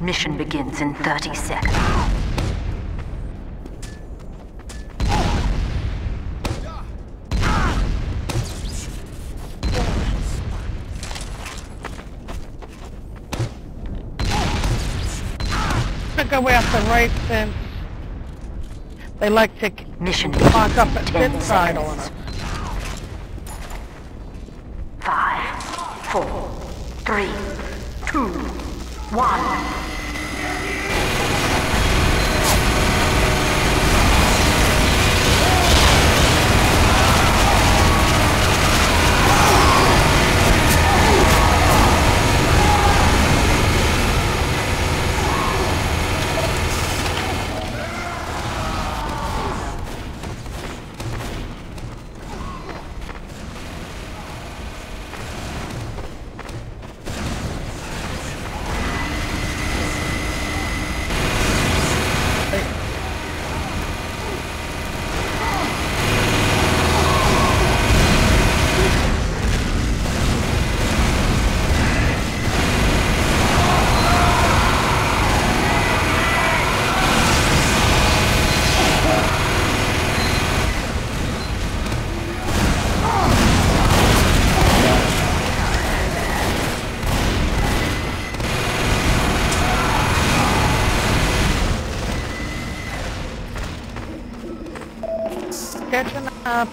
Mission begins in 30 seconds. Took away at the right, and they like to lock up at inside on us. 5, 4, 3, 2, 1.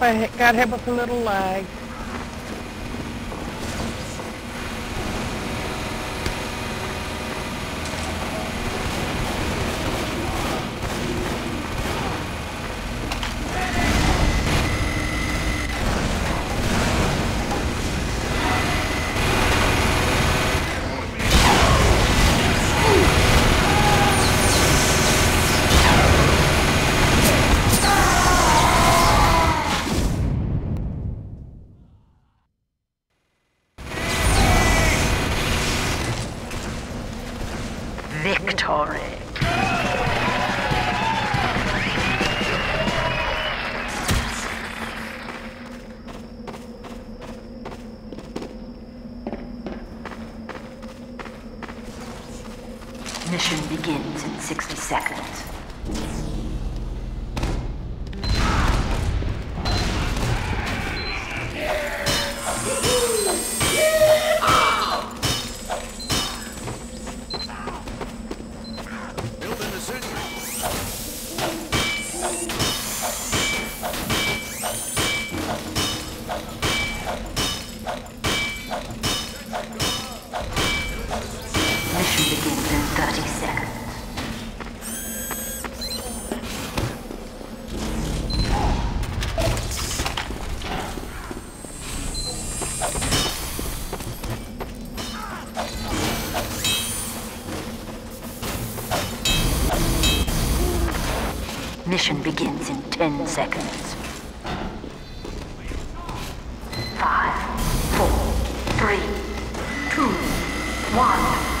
I got hit with a little lag. Mission begins in 60 seconds. Mission begins in 10 seconds. 5, 4, 3, 2, 1.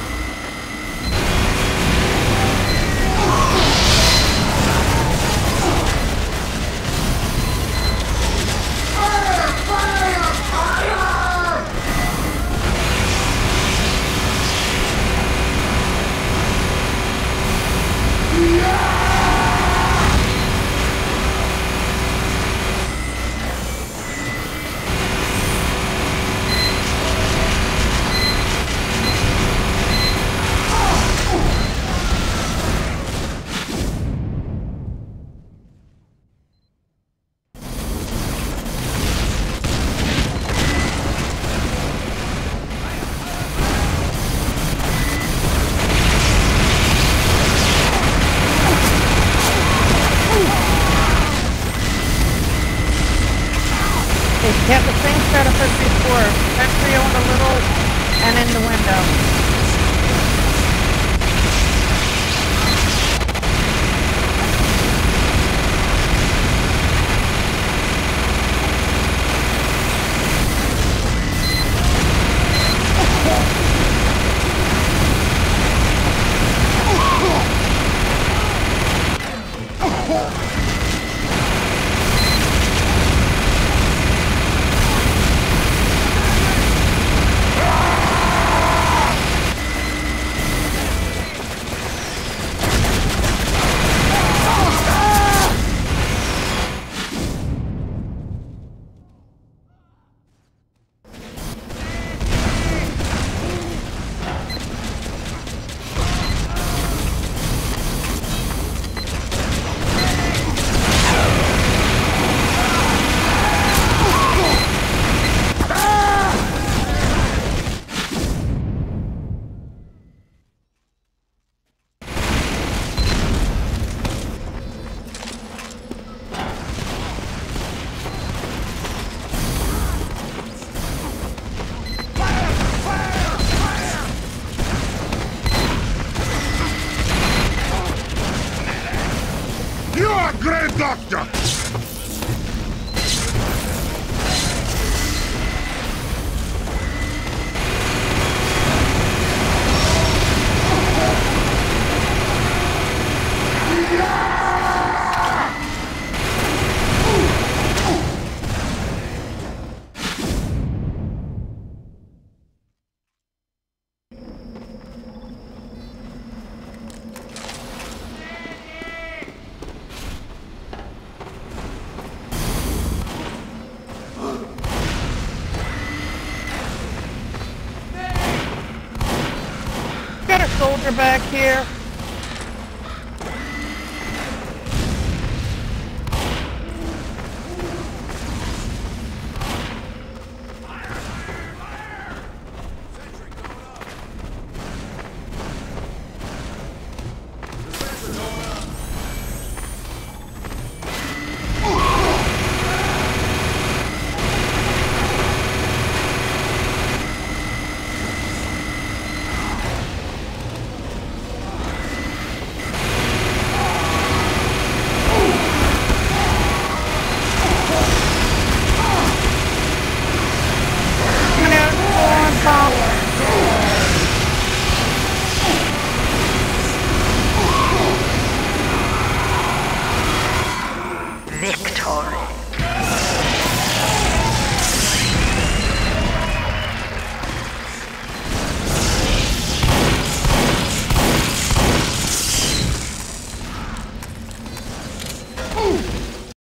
Soldier back here.